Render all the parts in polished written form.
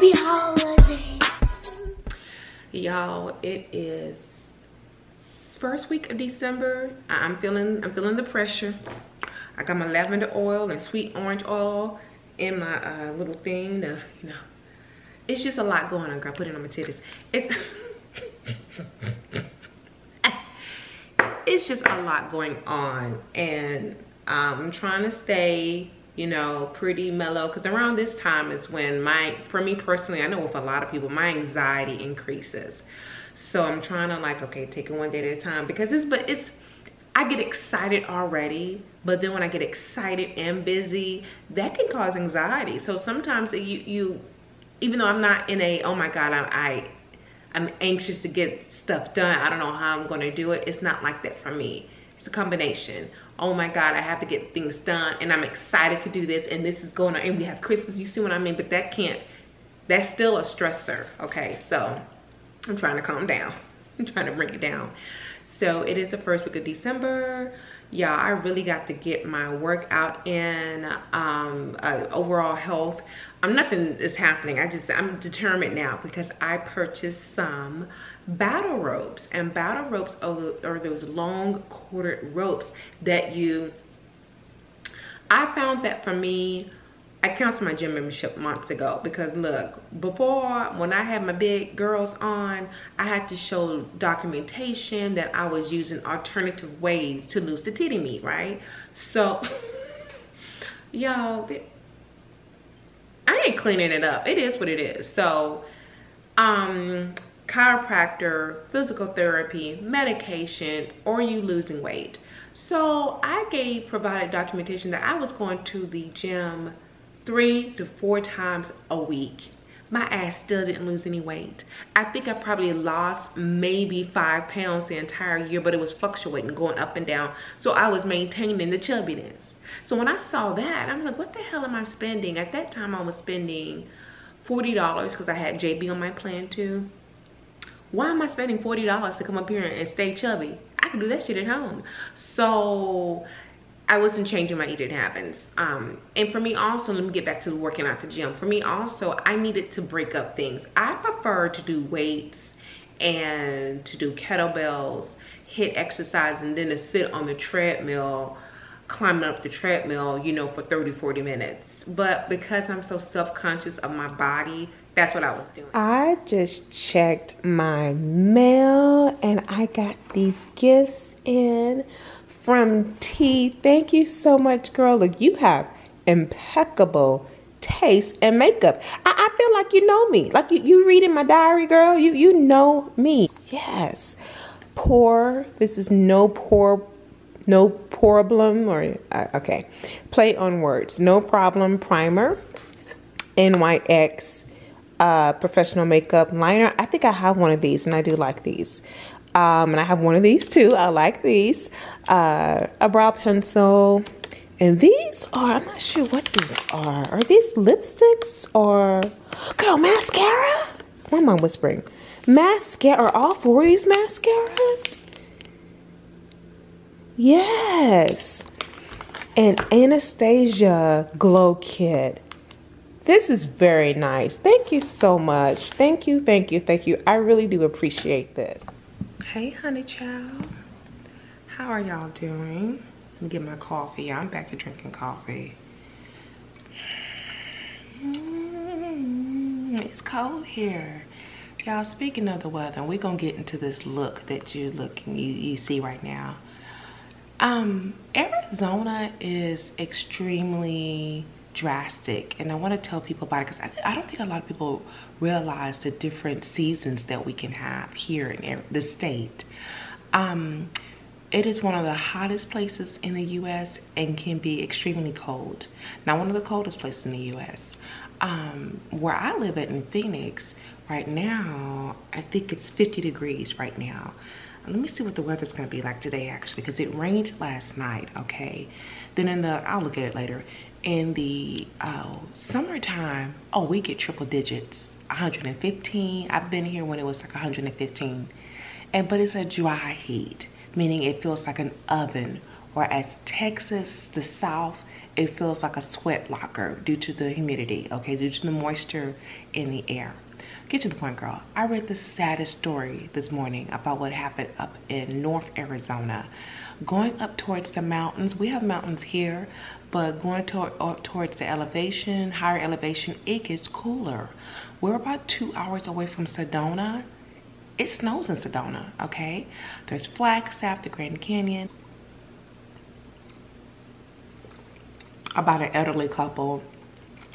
Happy holidays. Y'all, it is first week of December. I'm feeling the pressure. I got my lavender oil and sweet orange oil in my little thing. To, you know, it's just a lot going on. Girl, put it on my titties. It's just a lot going on, and I'm trying to stay, you know, pretty mellow, because around this time is when for me personally, I know with a lot of people, my anxiety increases. So I'm trying to, like, okay, take it one day at a time, because I get excited already, but then when I get excited and busy, that can cause anxiety. So sometimes you even though I'm not in a, oh my God, I'm anxious to get stuff done, I don't know how I'm gonna do it. It's not like that for me. It's a combination. Oh my God, I have to get things done, and I'm excited to do this, and this is going on, and we have Christmas, you see what I mean? But that's still a stressor, okay? So I'm trying to calm down. I'm trying to bring it down. So it is the first week of December. Yeah, I really got to get my workout in, overall health. Nothing is happening. I'm determined now, because I purchased some battle ropes. And battle ropes are those long corded ropes that I found that for me, I canceled my gym membership months ago, because look, before, when I had my big girls on, I had to show documentation that I was using alternative ways to lose the titty meat, right? So, y'all, I ain't cleaning it up. It is what it is. So, chiropractor, physical therapy, medication, or you losing weight. So I provided documentation that I was going to the gym 3 to 4 times a week. My ass still didn't lose any weight. I think I probably lost maybe 5 pounds the entire year, but it was fluctuating, going up and down. So I was maintaining the chubbiness. So when I saw that, I'm like, what the hell am I spending? At that time, I was spending $40, because I had JB on my plan too. Why am I spending $40 to come up here and stay chubby? I can do that shit at home. So I wasn't changing my eating habits. And for me also, let me get back to working out the gym. For me also, I needed to break up things. I prefer to do weights and to do kettlebells, HIIT exercise, and then to sit on the treadmill, climbing up the treadmill, you know, for 30, 40 minutes. But because I'm so self-conscious of my body, that's what I was doing. I just checked my mail, and I got these gifts in from T. Thank you so much, girl. Look, you have impeccable taste and makeup. I feel like you know me. Like you reading my diary, girl. You know me. Yes. Pore. This is no problem, or okay. Play on words. No problem primer. NYX professional makeup liner. I think I have one of these, and I do like these. And I have one of these too. I like these. A brow pencil. And these are, I'm not sure what these are. Are these lipsticks or, girl, mascara? Why am I whispering? Mascara, are all 4 of these mascaras? Yes. And Anastasia Glow Kit. This is very nice. Thank you so much. Thank you, thank you, thank you. I really do appreciate this. Hey, honey child. How are y'all doing? Let me get my coffee. I'm back to drinking coffee. It's cold here. Y'all, speaking of the weather, we're going to get into this look that you see right now. Arizona is extremely drastic, and I want to tell people about it, because I don't think a lot of people realize the different seasons that we can have here in the state. It is one of the hottest places in the U.S. and can be extremely cold. Now, one of the coldest places in the U.S. Where I live at in Phoenix right now, I think it's 50 degrees right now. Let me see what the weather's going to be like today, actually, because it rained last night, okay? Then I'll look at it later. In the summertime, oh, we get triple digits, 115. I've been here when it was like 115. But it's a dry heat, meaning it feels like an oven. Whereas Texas, the South, it feels like a sweat locker due to the humidity, okay, due to the moisture in the air. Get to the point, girl. I read the saddest story this morning about what happened up in North Arizona. Going up towards the mountains, we have mountains here, but going towards the elevation, higher elevation, it gets cooler. We're about 2 hours away from Sedona. It snows in Sedona, okay? There's Flagstaff, the Grand Canyon. About an elderly couple.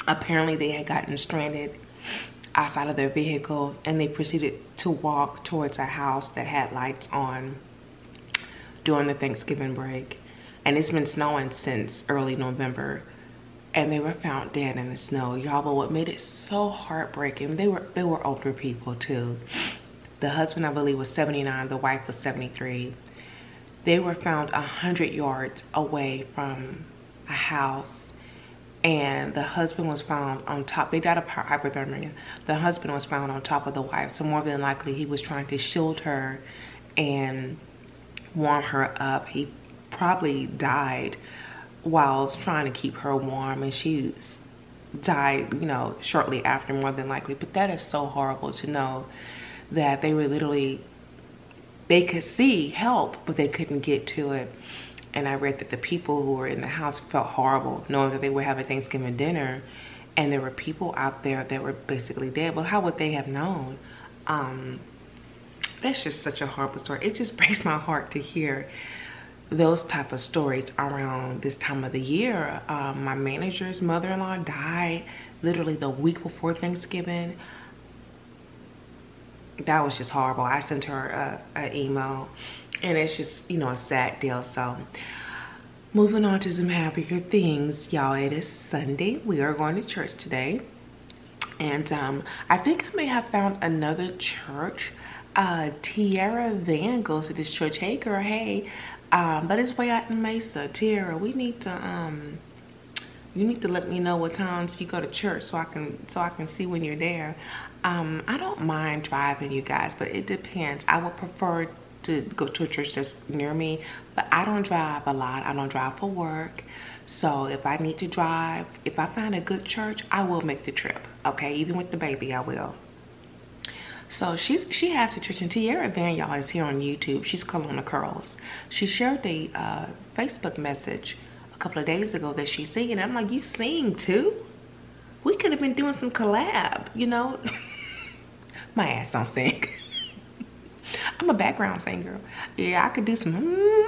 Apparently they had gotten stranded outside of their vehicle, and they proceeded to walk towards a house that had lights on during the Thanksgiving break. And it's been snowing since early November, and they were found dead in the snow, y'all. But what made it so heartbreaking, they were older people too. The husband, I believe, was 79, the wife was 73. They were found 100 yards away from a house, and the husband was found on top. They died of hypothermia. The husband was found on top of the wife. So more than likely, he was trying to shield her and warm her up. He probably died while trying to keep her warm, and she died, you know, shortly after, more than likely. But that is so horrible to know that they were literally, they could see help, but they couldn't get to it. And I read that the people who were in the house felt horrible, knowing that they were having Thanksgiving dinner and there were people out there that were basically dead. But how would they have known? That's just such a horrible story. It just breaks my heart to hear those type of stories around this time of the year. My manager's mother-in-law died literally the week before Thanksgiving. That was just horrible. I sent her an email, and it's just, you know, a sad deal. So moving on to some happier things, y'all. It is Sunday. We are going to church today, and I think I may have found another church. Tierra Vaughn goes to this church. Hey girl, hey. But it's way out in Mesa. Tierra, we need to you need to let me know what times you go to church so I can see when you're there. I don't mind driving, you guys, but it depends. I would prefer to go to a church that's near me, but I don't drive a lot. I don't drive for work. So if I need to drive, if I find a good church, I will make the trip. Okay, even with the baby, I will. So she has a church in Tierra Vaughn, y'all, is here on YouTube. She's Colonna Curls. She shared a Facebook message a couple of days ago that she's singing. I'm like, you sing too? We could have been doing some collab, you know? My ass don't sing. I'm a background singer. Yeah, I could do some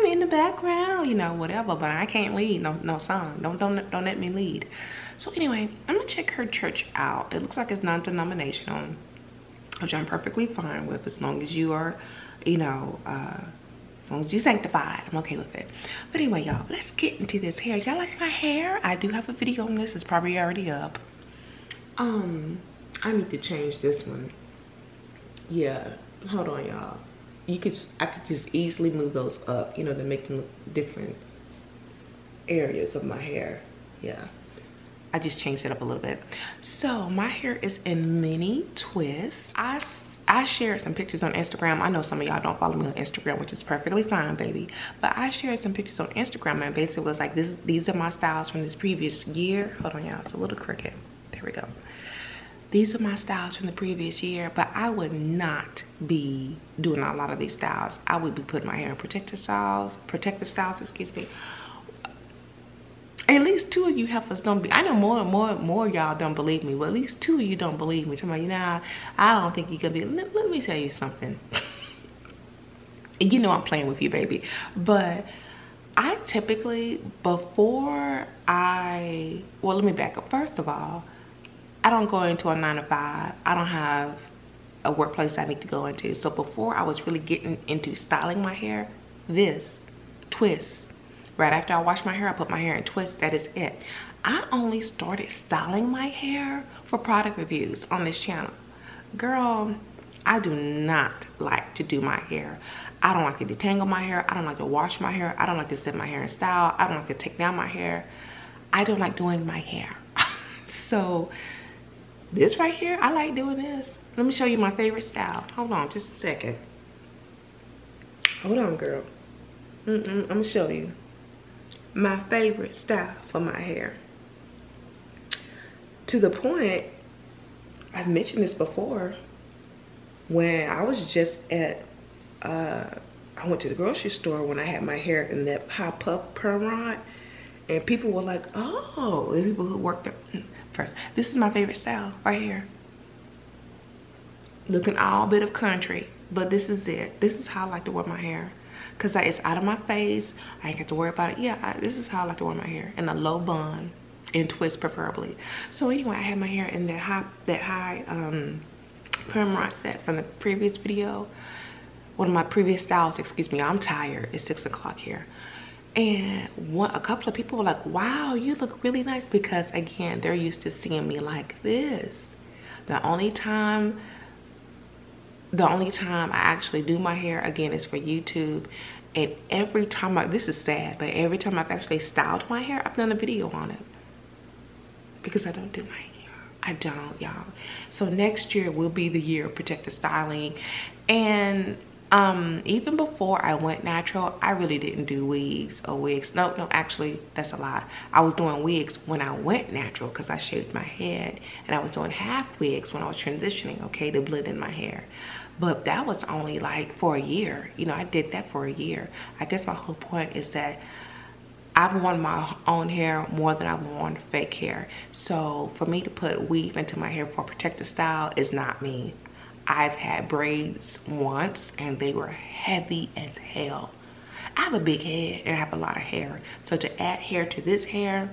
in the background, you know, whatever, but I can't lead no song. Don't let me lead. So anyway, I'm gonna check her church out. It looks like it's non-denominational, which I'm perfectly fine with, as long as you are, you know, as long as you sanctified, I'm okay with it. But anyway, y'all, let's get into this hair. Y'all like my hair? I do have a video on this. It's probably already up. I need to change this one. Yeah, hold on, y'all. I could just easily move those up, you know, to make them look different areas of my hair. Yeah, I just changed it up a little bit. So my hair is in mini twists. I shared some pictures on Instagram. I know some of y'all don't follow me on Instagram, which is perfectly fine, baby. But I shared some pictures on Instagram, and basically was like, these are my styles from this previous year. Hold on, y'all, it's a little crooked. There we go. These are my styles from the previous year, but I would not be doing a lot of these styles. I would be putting my hair in protective styles, excuse me. At least two of you heifers don't be. I know more y'all don't believe me. Well, at least two of you don't believe me. Somebody, you know, I don't think you can be. Let me tell you something. You know I'm playing with you, baby. But I typically, let me back up. First of all, I don't go into a 9-to-5. I don't have a workplace I need to go into. So before I was really getting into styling my hair, this twist. Right after I wash my hair, I put my hair in twists. That is it. I only started styling my hair for product reviews on this channel. Girl, I do not like to do my hair. I don't like to detangle my hair. I don't like to wash my hair. I don't like to set my hair in style. I don't like to take down my hair. I don't like doing my hair. So this right here, I like doing this. Let me show you my favorite style. Hold on just a second. Hold on, girl. I'm gonna show you. my favorite style for my hair. To the point, I've mentioned this before, when I was just at, I went to the grocery store when I had my hair in that high puff perm rod, and people were like, oh, the people who worked there first, this is my favorite style right here. Looking all bit of country, but this is it. This is how I like to wear my hair. Cause it's out of my face, I ain't got to worry about it. Yeah, this is how I like to wear my hair, in a low bun, and twist preferably. So anyway, I had my hair in that high perm rod set from the previous video. One of my previous styles, excuse me, I'm tired, it's 6 o'clock here. And a couple of people were like, wow, you look really nice, because again, they're used to seeing me like this. The only time I actually do my hair, again, is for YouTube. And every time this is sad, but every time I've actually styled my hair, I've done a video on it. Because I don't do my hair. I don't, y'all. So next year will be the year of protective styling. And even before I went natural, I really didn't do weaves or wigs. No, actually, that's a lie. I was doing wigs when I went natural because I shaved my head, and I was doing half wigs when I was transitioning, okay, to blend in my hair. But that was only like for a year. You know, I did that for a year. I guess my whole point is that I've worn my own hair more than I've worn fake hair. So for me to put weave into my hair for protective style is not me. I've had braids once and they were heavy as hell. I have a big head and I have a lot of hair. So to add hair to this hair,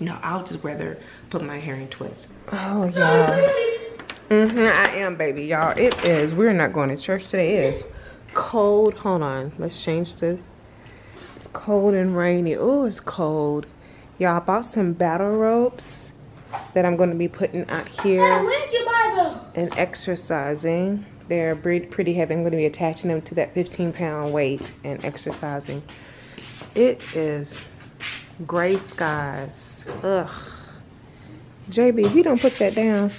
no, I'll just rather put my hair in twists. Oh, y'all. I am, baby, y'all. It is. We're not going to church today. It is cold. Hold on. Let's change the... It's cold and rainy. Oh, it's cold. Y'all, I bought some battle ropes that I'm going to be putting out here. Where did you buy those? And exercising. They're pretty heavy. I'm going to be attaching them to that 15-pound weight and exercising. It is gray skies. Ugh. JB, if you don't put that down.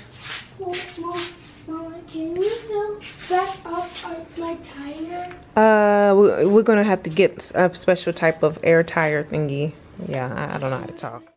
Mama, can you fill back up my tire? We're going to have to get a special type of air tire thingy. Yeah, I don't know how to talk.